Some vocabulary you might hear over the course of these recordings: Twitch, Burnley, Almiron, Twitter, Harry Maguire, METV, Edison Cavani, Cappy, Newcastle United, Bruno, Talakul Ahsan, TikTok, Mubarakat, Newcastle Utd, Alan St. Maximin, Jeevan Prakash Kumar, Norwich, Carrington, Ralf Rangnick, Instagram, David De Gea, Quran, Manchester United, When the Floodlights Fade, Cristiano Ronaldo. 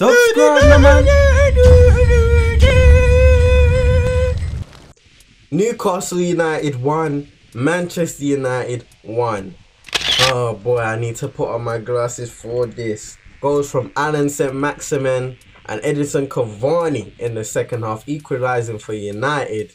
Subscribe, man. Newcastle United 1, Manchester United 1. Oh boy, I need to put on my glasses for this. Goals from Alan St. Maximin and Edison Cavani in the second half, equalising for United.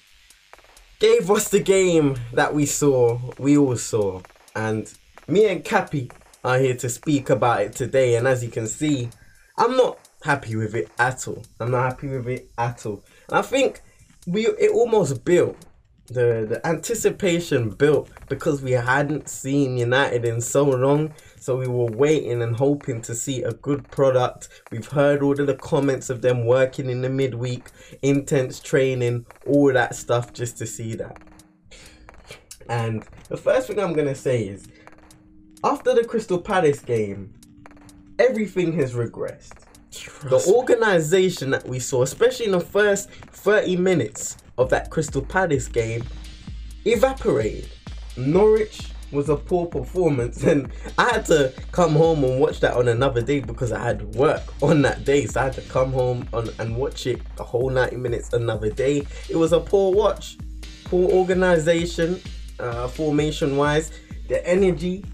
Gave us the game that we saw, we all saw. And me and Cappy are here to speak about it today. And as you can see, I'm not happy with it at all. I'm not happy with it at all. And I think it almost built. The anticipation built because we hadn't seen United in so long, so we were waiting and hoping to see a good product. We've heard all of the comments of them working in the midweek, intense training, all that stuff, just to see that. And the first thing I'm going to say is, after the Crystal Palace game, everything has regressed. The organisation that we saw, especially in the first 30 minutes of that Crystal Palace game, evaporated. Norwich was a poor performance, and I had to come home and watch that on another day because I had work on that day, so I had to come home and watch it the whole 90 minutes another day. It was a poor watch, poor organisation, formation wise. The energy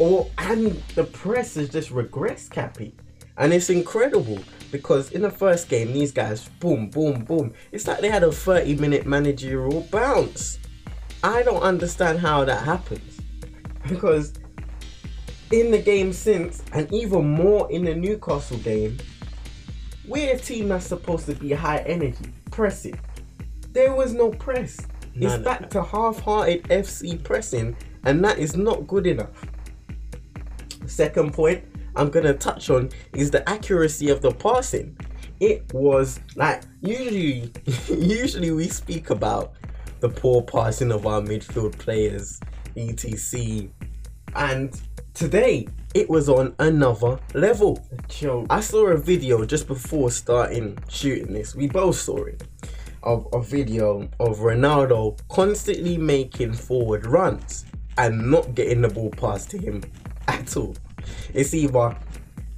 and the press has just regressed, Cappy. And it's incredible because in the first game, these guys, boom, boom, boom. It's like they had a 30-minute managerial bounce. I don't understand how that happens. Because in the game since, and even more in the Newcastle game, we're a team that's supposed to be high energy, pressing. There was no press. No, it's back to half-hearted FC pressing, and that is not good enough. Second point I'm going to touch on is the accuracy of the passing. It was like, usually we speak about the poor passing of our midfield players, etc. And today, it was on another level. I saw a video just before starting shooting this, we both saw it, of a video of Ronaldo constantly making forward runs and not getting the ball passed to him at all. It's either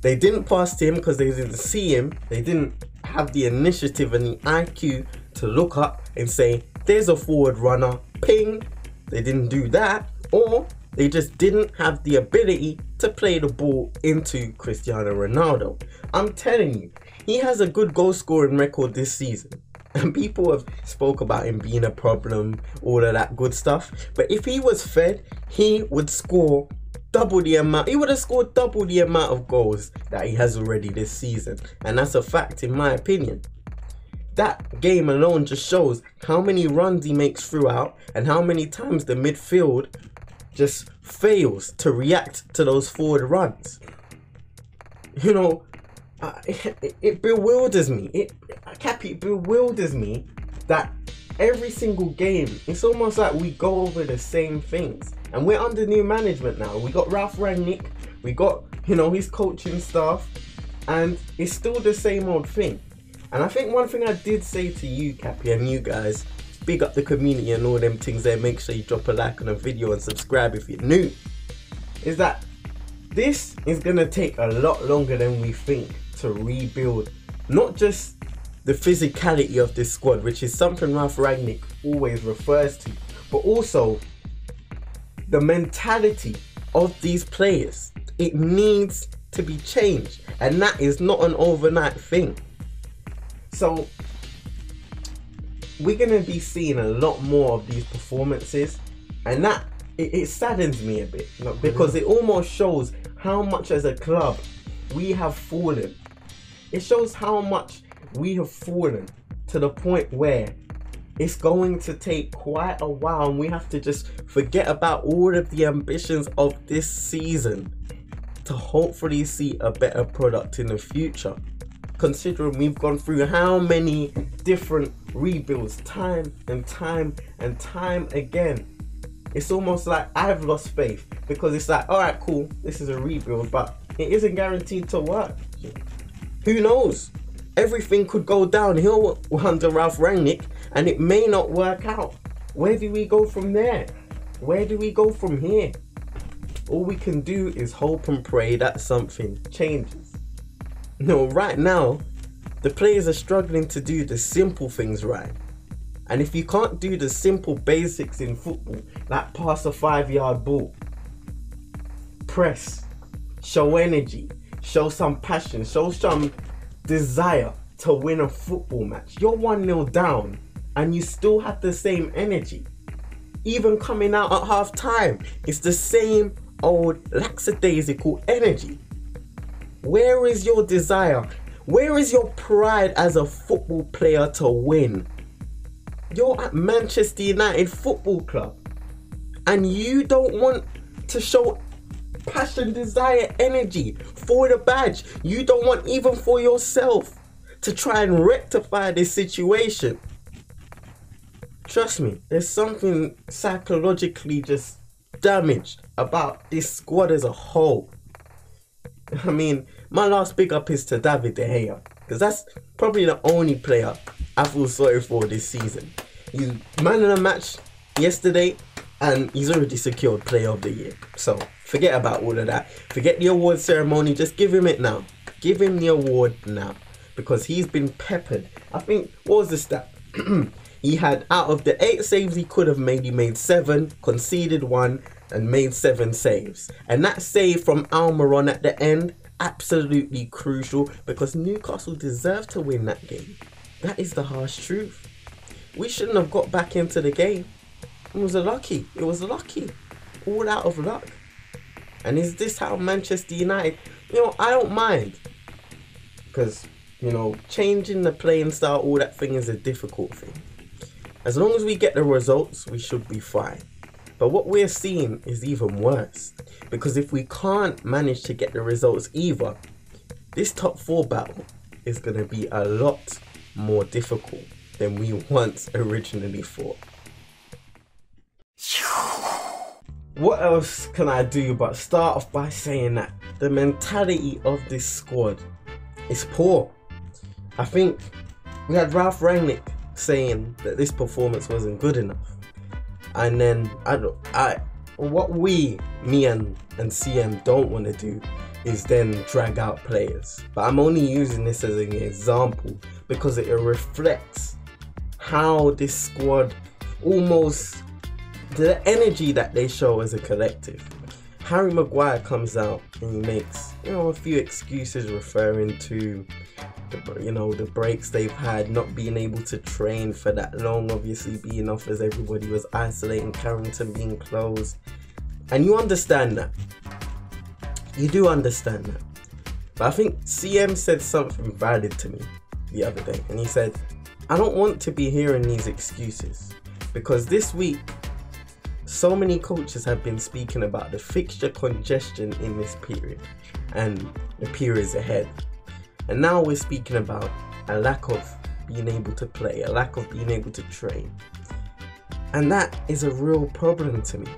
they didn't pass to him because they didn't see him, they didn't have the initiative and the IQ to look up and say, there's a forward runner, ping. They didn't do that, or they just didn't have the ability to play the ball into Cristiano Ronaldo. I'm telling you, he has a good goal scoring record this season. And people have spoke about him being a problem, all of that good stuff. But if he was fed, he would score double the amount. He would have scored double the amount of goals that he has already this season, and that's a fact in my opinion. That game alone just shows how many runs he makes throughout and how many times the midfield just fails to react to those forward runs. You know, it bewilders me. It bewilders me that every single game, it's almost like we go over the same things. And we're under new management now. We got Ralf Rangnick, we got, you know, his coaching staff, and it's still the same old thing. And I think one thing I did say to you, Cappy, and you guys, big up the community and all them things there, make sure you drop a like on a video and subscribe if you're new, is that this is gonna take a lot longer than we think to rebuild, not just the physicality of this squad, which is something Ralf Rangnick always refers to, but also the mentality of these players. It needs to be changed, and that is not an overnight thing. So we're going to be seeing a lot more of these performances, and that it saddens me a bit, because it almost shows how much as a club we have fallen. It shows how much we have fallen to the point where it's going to take quite a while, and we have to just forget about all of the ambitions of this season to hopefully see a better product in the future, considering we've gone through how many different rebuilds time and time and time again. It's almost like I've lost faith, because it's like, alright, cool, this is a rebuild, but it isn't guaranteed to work. Who knows? Everything could go downhill under Ralf Rangnick, and it may not work out. Where do we go from there? Where do we go from here? All we can do is hope and pray that something changes. No, right now, the players are struggling to do the simple things right. And if you can't do the simple basics in football, like pass a 5-yard ball, press, show energy, show some passion, show some desire to win a football match. You're 1-0 down and you still have the same energy. Even coming out at half time, it's the same old lackadaisical energy. Where is your desire? Where is your pride as a football player to win? You're at Manchester United Football Club and you don't want to show passion, desire, energy for the badge. You don't want even for yourself to try and rectify this situation. Trust me, there's something psychologically just damaged about this squad as a whole. I mean, my last big up is to David De Gea, because that's probably the only player I feel sorry for this season. He's man of the match yesterday and he's already secured player of the year. So forget about all of that. Forget the award ceremony, just give him it now. Give him the award now, because he's been peppered. I think, what was the stat? He had, out of the 8 saves he could have made, he made 7, conceded 1, and made 7 saves. And that save from Almiron at the end, absolutely crucial, because Newcastle deserved to win that game. That is the harsh truth. We shouldn't have got back into the game. It was lucky. It was lucky. All out of luck. And is this how Manchester United... You know, I don't mind. Because, you know, changing the playing style, all that thing is a difficult thing. As long as we get the results, we should be fine. But what we're seeing is even worse. Because if we can't manage to get the results either, this top 4 battle is going to be a lot more difficult than we once originally thought. What else can I do but start off by saying that the mentality of this squad is poor. I think we had Ralf Rangnick saying that this performance wasn't good enough, and then me and CM don't want to do is then drag out players, but I'm only using this as an example because it reflects how this squad, almost the energy that they show as a collective. Harry Maguire comes out and he makes, you know, a few excuses referring to the breaks they've had, not being able to train for that long, obviously being off as everybody was isolating, Carrington being closed. And you understand that. You do understand that. But I think CM said something valid to me the other day. And he said, I don't want to be hearing these excuses, because this week, so many coaches have been speaking about the fixture congestion in this period and the periods ahead. And now we're speaking about a lack of being able to play, a lack of being able to train. And that is a real problem to me,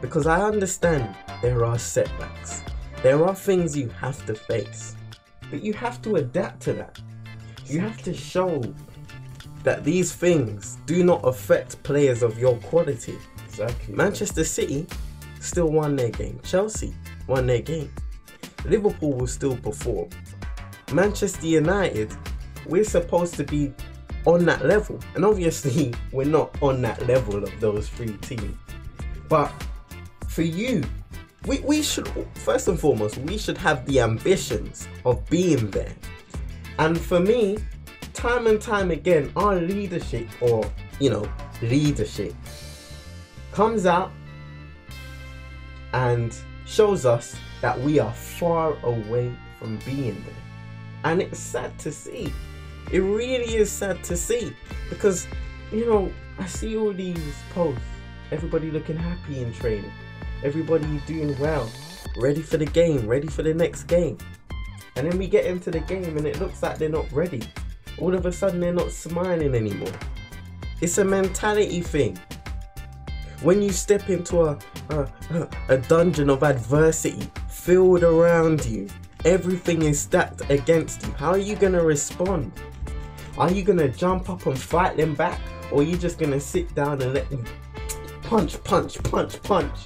because I understand there are setbacks. There are things you have to face, but you have to adapt to that. You have to show that these things do not affect players of your quality. Exactly. Manchester City still won their game. Chelsea won their game. Liverpool will still perform. Manchester United, we're supposed to be on that level, and obviously we're not on that level of those 3 teams. But for you, we should, first and foremost, we should have the ambitions of being there. And for me, time and time again, our leadership, or, you know, leadership, comes out and shows us that we are far away from being there. And it's sad to see. It really is sad to see, because, you know, I see all these posts, everybody looking happy in training, everybody doing well, ready for the game, ready for the next game. And then we get into the game and it looks like they're not ready. All of a sudden they're not smiling anymore. It's a mentality thing. When you step into a dungeon of adversity, filled around you, everything is stacked against you. How are you going to respond? Are you going to jump up and fight them back? Or are you just going to sit down and let them punch, punch, punch, punch?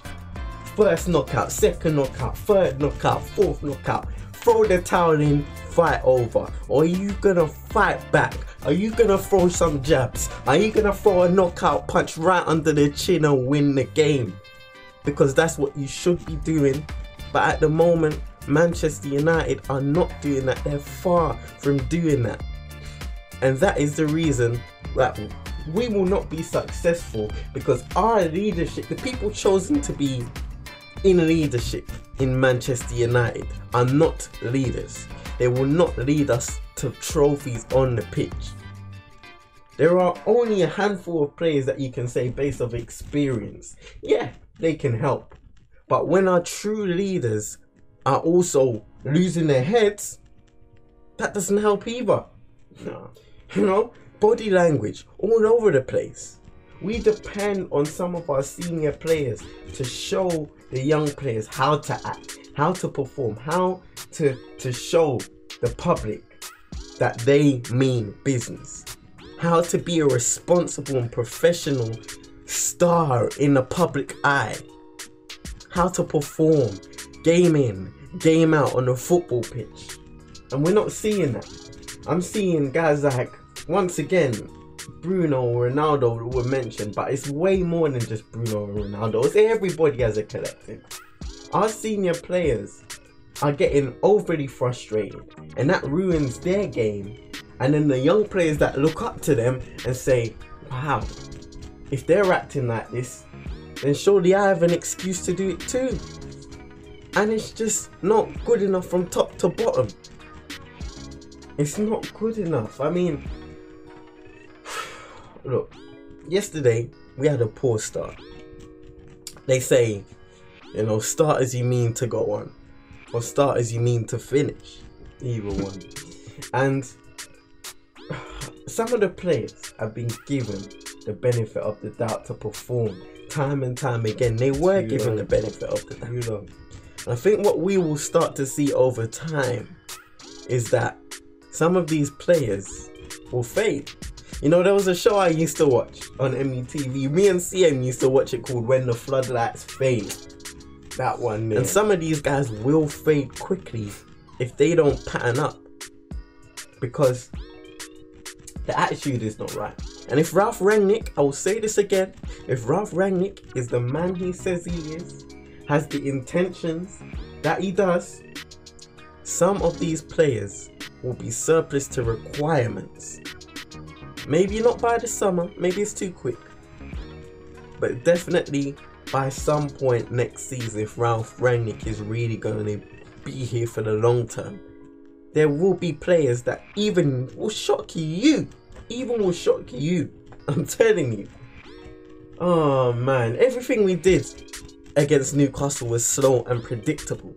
First knockout, second knockout, third knockout, fourth knockout. Throw the towel in, fight over? Or are you gonna fight back? Are you gonna throw some jabs? Are you gonna throw a knockout punch right under the chin and win the game? Because that's what you should be doing. But at the moment, Manchester United are not doing that. They're far from doing that. And that is the reason that we will not be successful, because our leadership, the people chosen to be in leadership in Manchester United, are not leaders. They will not lead us to trophies on the pitch. There are only a handful of players that you can say based on experience. Yeah, they can help. But when our true leaders are also losing their heads, that doesn't help either. No. You know, body language all over the place. We depend on some of our senior players to show the young players how to act, how to perform, how to show the public that they mean business, how to be a responsible and professional star in the public eye, how to perform game in, game out on the football pitch. And we're not seeing that. I'm seeing guys like, once again, Bruno, Ronaldo were mentioned, but it's way more than just Bruno and Ronaldo. It's everybody as a collective. Our senior players are getting overly frustrated, and that ruins their game. And then the young players that look up to them and say, wow, if they're acting like this, then surely I have an excuse to do it too. And it's just not good enough from top to bottom. It's not good enough. I mean, look, yesterday we had a poor start. They say, you know, start as you mean to go on, or start as you mean to finish, either one. And some of the players have been given the benefit of the doubt to perform time and time again. They were given the benefit of the doubt. And I think what we will start to see over time is that some of these players will fade. You know, there was a show I used to watch on METV. Me and CM used to watch it, called When the Floodlights Fade. That one there. And some of these guys will fade quickly if they don't pattern up, because the attitude is not right. And if Ralf Rangnick, I will say this again, if Ralf Rangnick is the man he says he is, has the intentions that he does, some of these players will be surplus to requirements. Maybe not by the summer, maybe it's too quick, but definitely by some point next season, if Ralf Rangnick is really going to be here for the long term, there will be players that even will shock you, I'm telling you. Oh man, everything we did against Newcastle was slow and predictable,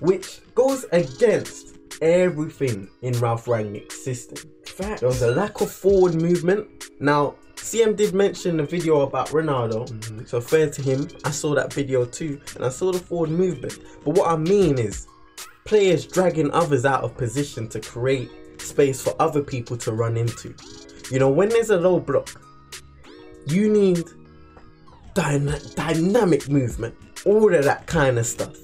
which goes against everything in Ralf Rangnick's system. Facts. There was a lack of forward movement. Now, CM did mention the video about Ronaldo, so fair to him. I saw that video too, and I saw the forward movement. But what I mean is players dragging others out of position to create space for other people to run into. You know, when there's a low block, you need dynamic movement, all of that kind of stuff.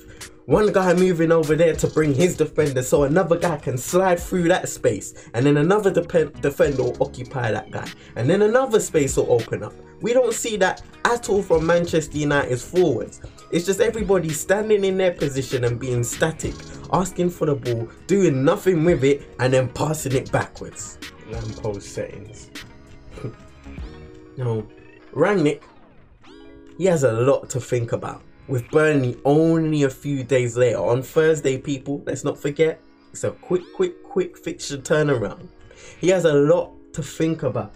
One guy moving over there to bring his defender so another guy can slide through that space, and then another defender will occupy that guy, and then another space will open up. We don't see that at all from Manchester United's forwards. It's just everybody standing in their position and being static, asking for the ball, doing nothing with it, and then passing it backwards. Lamppost settings. No, Rangnick, he has a lot to think about. With Burnley only a few days later, on Thursday, people, let's not forget, it's a quick fixture turnaround. He has a lot to think about.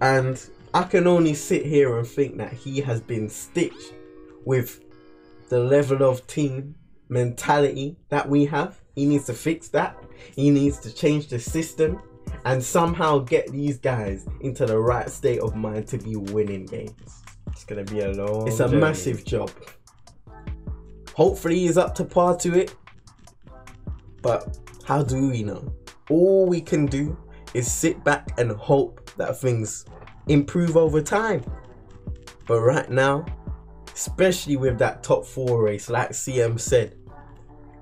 And I can only sit here and think that he has been stitched with the level of team mentality that we have. He needs to fix that. He needs to change the system and somehow get these guys into the right state of mind to be winning games. It's gonna be a long It's a journey. Massive job. Hopefully he's up to par to it, but how do we know? All we can do is sit back and hope that things improve over time. But right now, especially with that top 4 race, like CM said,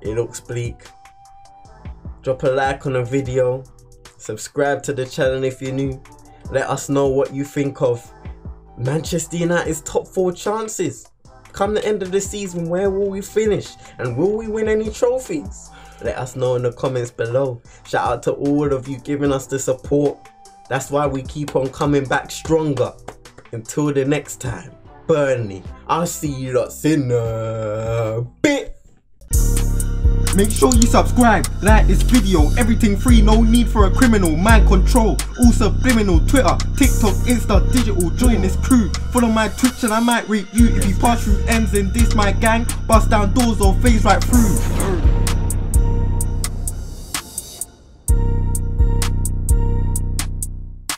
it looks bleak. Drop a like on the video. Subscribe to the channel if you're new. Let us know what you think of Manchester United's top four chances. Come the end of the season, where will we finish? And will we win any trophies? Let us know in the comments below. Shout out to all of you giving us the support. That's why we keep on coming back stronger. Until the next time, Burnley. I'll see you lots in a bit. Make sure you subscribe, like this video, everything free, no need for a criminal, mind control, all subliminal, Twitter, TikTok, Insta, digital, join this crew, follow my Twitch and I might rate you, if you pass through ends in this my gang, bust down doors or phase right through.